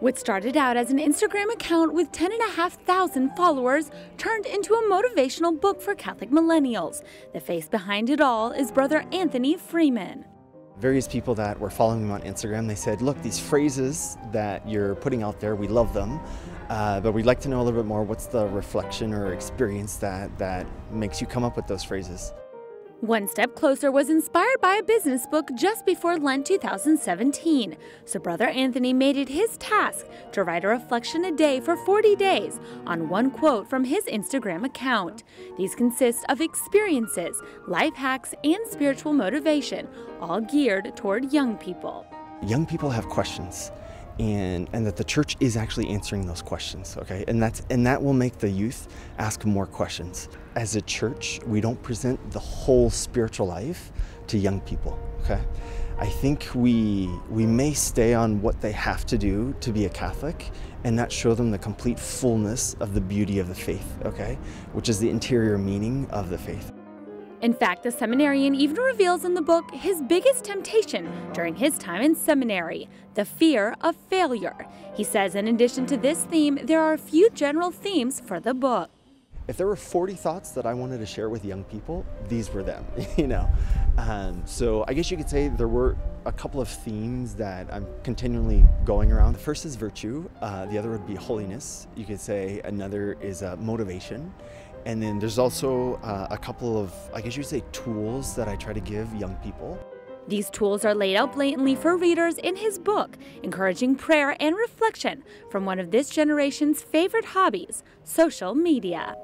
What started out as an Instagram account with 10,500 followers turned into a motivational book for Catholic millennials. The face behind it all is Brother Anthony Freeman. Various people that were following him on Instagram, they said, look, these phrases that you're putting out there, we love them, but we'd like to know a little bit more. What's the reflection or experience that makes you come up with those phrases? One Step Closer was inspired by a business book just before Lent 2017, so Brother Anthony made it his task to write a reflection a day for 40 days on one quote from his Instagram account. These consist of experiences, life hacks, and spiritual motivation, all geared toward young people. Young people have questions, and that the church is actually answering those questions, okay? And that will make the youth ask more questions. As a church, we don't present the whole spiritual life to young people, okay? I think we may stay on what they have to do to be a Catholic and not show them the complete fullness of the beauty of the faith, okay? Which is the interior meaning of the faith. In fact, the seminarian even reveals in the book his biggest temptation during his time in seminary, the fear of failure. He says in addition to this theme, there are a few general themes for the book. If there were 40 thoughts that I wanted to share with young people, these were them, you know. So I guess you could say there were a couple of themes that I'm continually going around. The first is virtue, the other would be holiness. You could say another is motivation. And then there's also a couple of, I guess you would say, tools that I try to give young people. These tools are laid out blatantly for readers in his book, encouraging prayer and reflection from one of this generation's favorite hobbies, social media.